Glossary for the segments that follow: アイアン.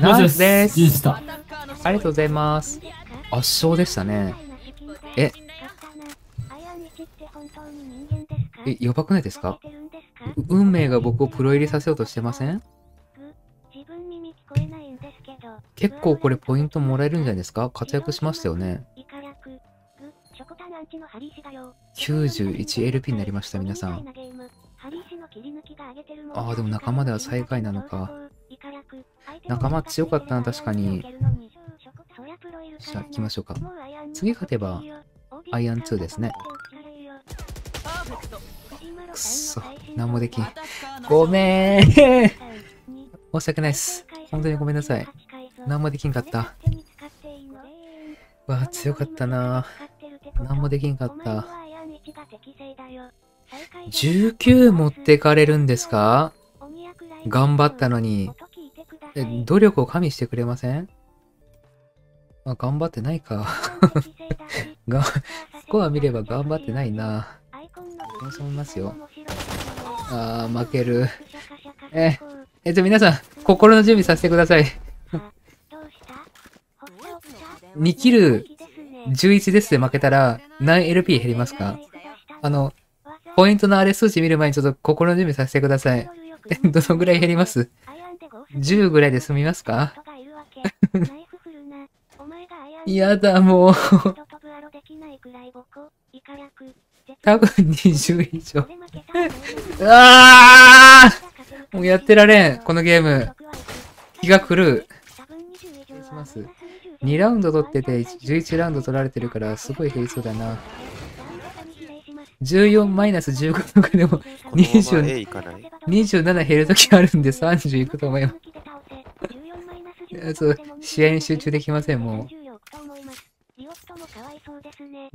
ナイスです。ありがとうございます。圧勝でしたね。え、やばくないですか？運命が僕をプロ入りさせようとしてません？結構これポイントもらえるんじゃないですか？活躍しましたよね。91LP になりました、皆さん。ああ、でも仲間では最下位なのか。仲間強かったな、確かに。じゃあ、行きましょうか。次勝てば、アイアン2ですね。くっそ、なんもできん。ごめーん申し訳ないっす。本当にごめんなさい。なんもできんかった。わあ、強かったな。なんもできんかった。19持ってかれるんですか？頑張ったのに。努力を加味してくれません？あ、頑張ってないか。スコア見れば頑張ってないな。そう思いますよ。あー、負ける。皆さん、心の準備させてください。2キル11ですで負けたら、何 LP 減りますか？ポイントのあれ数値見る前にちょっと心の準備させてください。どのぐらい減ります？ 10 ぐらいで済みますか？やだ、もう。多分20以上。ああ！もうやってられん、このゲーム。気が狂う。2ラウンド取ってて、11ラウンド取られてるから、すごい減りそうだな。14マイナス15とかでも27減るときあるんで30いくと思います。試合に集中できません、もう。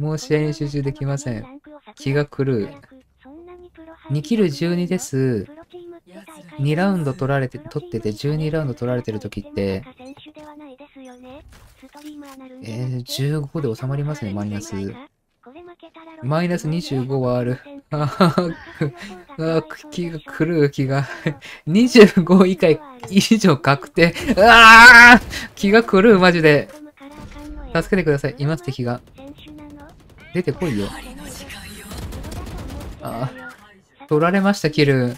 もう試合に集中できません。気が狂う。2キル12です。2ラウンド取ってて12ラウンド取られてるときって、15で収まりますね、マイナス。マイナス25はある。気が狂う、気が。25以上確定。ああ気が狂う、マジで。助けてください。います、敵が。出てこいよ。ああ。取られました、キル。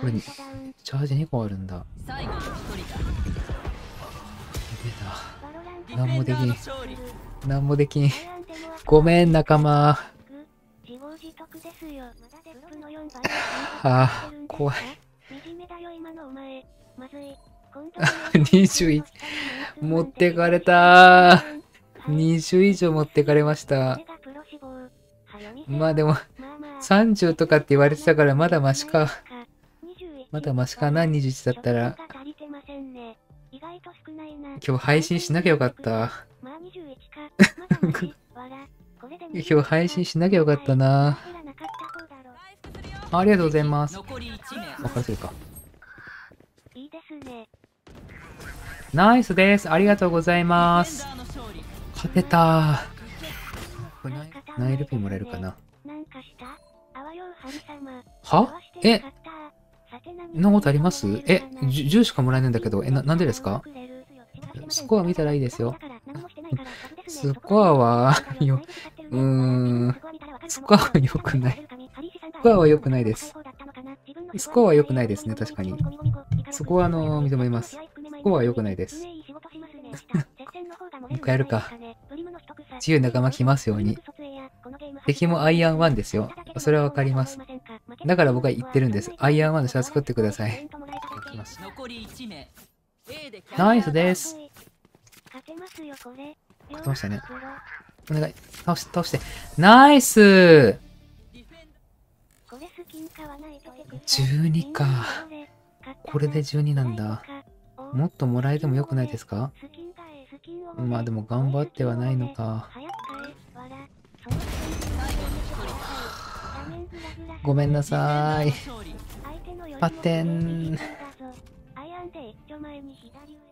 これにチャージ2個あるんだ。出た。なんもできん。なんもできん。ごめん、仲間。あ、怖い。21。持ってかれた。20以上持ってかれました。まあでも、30とかって言われてたからまだマシか。まだマシかな、21だったら。今日配信しなきゃよかった。今日配信しなきゃよかったな。ありがとうございます。わかるか。ナイスです。ありがとうございます。勝てたー。これ何 LP もらえるかな？は？そんなことあります？10しかもらえないんだけど、なんでですか？スコア見たらいいですよ。スコアは、スコアは良くない。スコアは良くないです。スコアは良くないですね、確かに。そこは、認めます。スコアは良くないです。一回やるか。自由仲間来ますように。敵もアイアン1ですよ。それはわかります。だから僕は言ってるんです。アイアン1のシャツ作ってください。ナイスです。勝てましたね。お願い。倒して。ナイス !12 か。これで12なんだ。もっともらえてもよくないですか？まあでも頑張ってはないのか。ごめんなさい。パテン。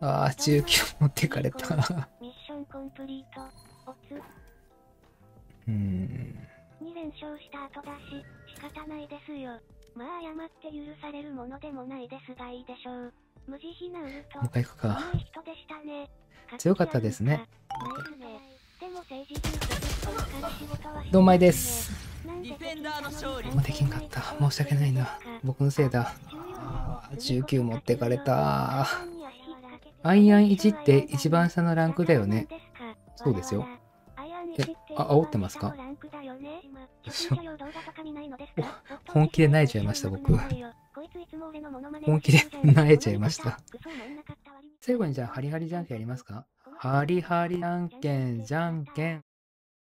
ああ、19持ってかれた。ミッションコンプリート。おつ。2連勝した後だし、仕方ないですよ。まあ謝って許されるものでもないですがいいでしょう。無慈悲なウルト。もう一回行くか。強かったですね。どうもいです。もうできんかった。申し訳ないな。僕のせいだ。19持ってかれた。アイアン1って一番下のランクだよね。そうですよ。あ、煽ってますか？本気で泣いちゃいました、僕。本気で泣いちゃいました。最後にじゃあ、ハリハリじゃんけんやりますか？ハリハリじゃんけん、じゃんけん。